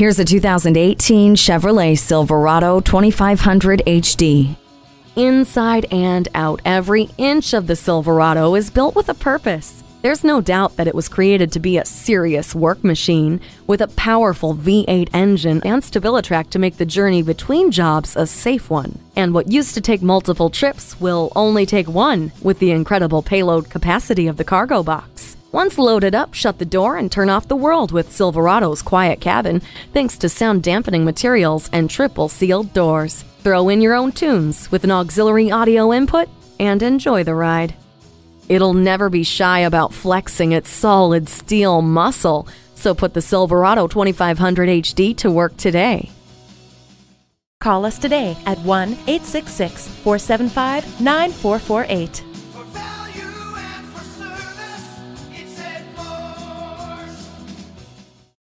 Here's a 2018 Chevrolet Silverado 2500 HD. Inside and out, every inch of the Silverado is built with a purpose. There's no doubt that it was created to be a serious work machine with a powerful V8 engine and Stabilitrack to make the journey between jobs a safe one. And what used to take multiple trips will only take one with the incredible payload capacity of the cargo box. Once loaded up, shut the door and turn off the world with Silverado's quiet cabin thanks to sound-dampening materials and triple-sealed doors. Throw in your own tunes with an auxiliary audio input and enjoy the ride. It'll never be shy about flexing its solid steel muscle, so put the Silverado 2500 HD to work today. Call us today at 1-866-475-9448.